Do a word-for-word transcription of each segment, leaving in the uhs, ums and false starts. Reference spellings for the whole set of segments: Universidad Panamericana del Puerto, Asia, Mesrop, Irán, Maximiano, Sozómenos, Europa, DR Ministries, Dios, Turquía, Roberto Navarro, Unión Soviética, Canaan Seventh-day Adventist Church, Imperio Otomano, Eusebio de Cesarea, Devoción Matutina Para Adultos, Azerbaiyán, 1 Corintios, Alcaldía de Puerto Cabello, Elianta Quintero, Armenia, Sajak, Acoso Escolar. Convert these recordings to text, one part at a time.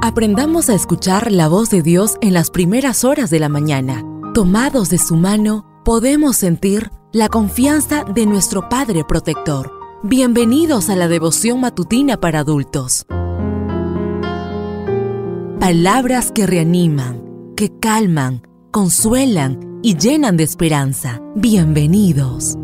Aprendamos a escuchar la voz de Dios en las primeras horas de la mañana. Tomados de su mano, podemos sentir la confianza de nuestro Padre Protector. Bienvenidos a la Devoción Matutina para Adultos. Palabras que reaniman, que calman, consuelan y llenan de esperanza. Bienvenidos.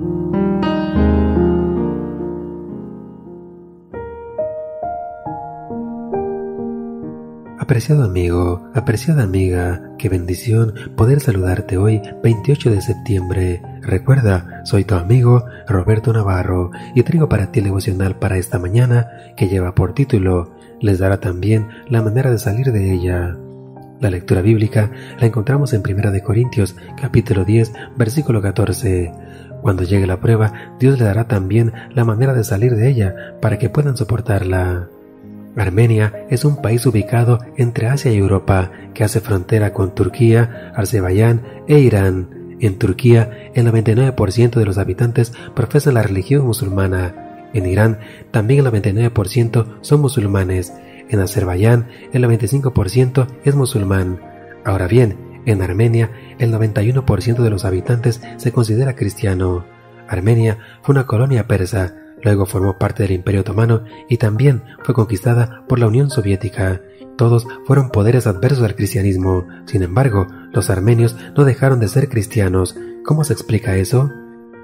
Apreciado amigo, apreciada amiga, qué bendición poder saludarte hoy, veintiocho de septiembre. Recuerda, soy tu amigo Roberto Navarro y traigo para ti el devocional para esta mañana que lleva por título, les dará también la manera de salir de ella. La lectura bíblica la encontramos en primera de Corintios, capítulo diez, versículo catorce. Cuando llegue la prueba, Dios le dará también la manera de salir de ella para que puedan soportarla. Armenia es un país ubicado entre Asia y Europa que hace frontera con Turquía, Azerbaiyán e Irán. En Turquía, el noventa y nueve por ciento de los habitantes profesan la religión musulmana. En Irán, también el noventa y nueve por ciento son musulmanes. En Azerbaiyán, el noventa y cinco por ciento es musulmán. Ahora bien, en Armenia, el noventa y uno por ciento de los habitantes se considera cristiano. Armenia fue una colonia persa. Luego formó parte del Imperio Otomano y también fue conquistada por la Unión Soviética. Todos fueron poderes adversos al cristianismo. Sin embargo, los armenios no dejaron de ser cristianos. ¿Cómo se explica eso?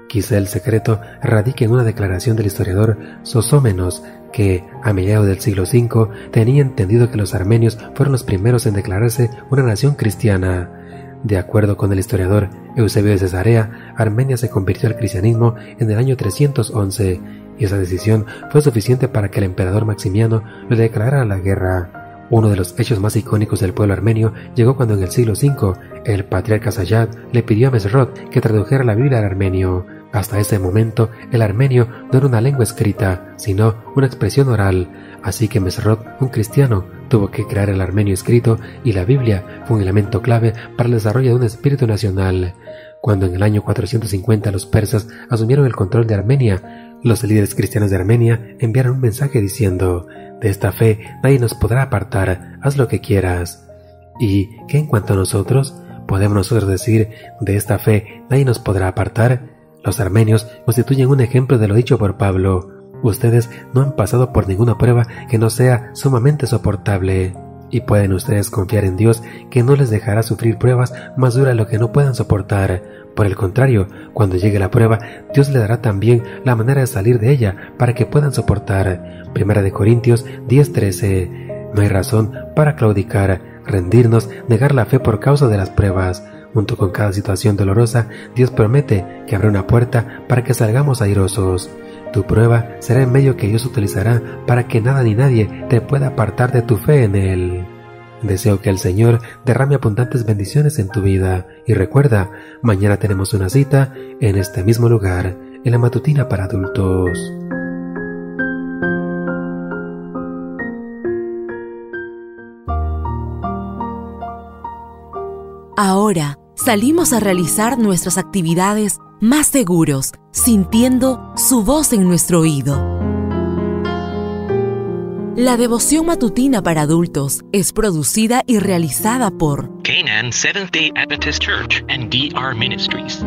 Quizá el secreto radique en una declaración del historiador Sozómenos, que, a mediados del siglo cinco, tenía entendido que los armenios fueron los primeros en declararse una nación cristiana. De acuerdo con el historiador Eusebio de Cesarea, Armenia se convirtió al cristianismo en el año trescientos once, y esa decisión fue suficiente para que el emperador Maximiano le declarara la guerra. Uno de los hechos más icónicos del pueblo armenio llegó cuando en el siglo cinco el patriarca Sajak le pidió a Mesrop que tradujera la Biblia al armenio. Hasta ese momento, el armenio no era una lengua escrita, sino una expresión oral. Así que Mesrop, un cristiano, tuvo que crear el armenio escrito y la Biblia fue un elemento clave para el desarrollo de un espíritu nacional. Cuando en el año cuatrocientos cincuenta los persas asumieron el control de Armenia, los líderes cristianos de Armenia enviaron un mensaje diciendo: «De esta fe nadie nos podrá apartar, haz lo que quieras». ¿Y qué en cuanto a nosotros? ¿Podemos nosotros decir: «De esta fe nadie nos podrá apartar»? Los armenios constituyen un ejemplo de lo dicho por Pablo. Ustedes no han pasado por ninguna prueba que no sea sumamente soportable. Y pueden ustedes confiar en Dios que no les dejará sufrir pruebas más duras de lo que no puedan soportar. Por el contrario, cuando llegue la prueba, Dios le dará también la manera de salir de ella para que puedan soportar. primera de Corintios diez trece. No hay razón para claudicar, rendirnos, negar la fe por causa de las pruebas. Junto con cada situación dolorosa, Dios promete que habrá una puerta para que salgamos airosos. Tu prueba será el medio que Dios utilizará para que nada ni nadie te pueda apartar de tu fe en Él. Deseo que el Señor derrame abundantes bendiciones en tu vida. Y recuerda, mañana tenemos una cita en este mismo lugar, en la Matutina para Adultos. Ahora salimos a realizar nuestras actividades más seguros, sintiendo su voz en nuestro oído. La Devoción Matutina para Adultos es producida y realizada por Canaan Seventh-day Adventist Church and D R Ministries.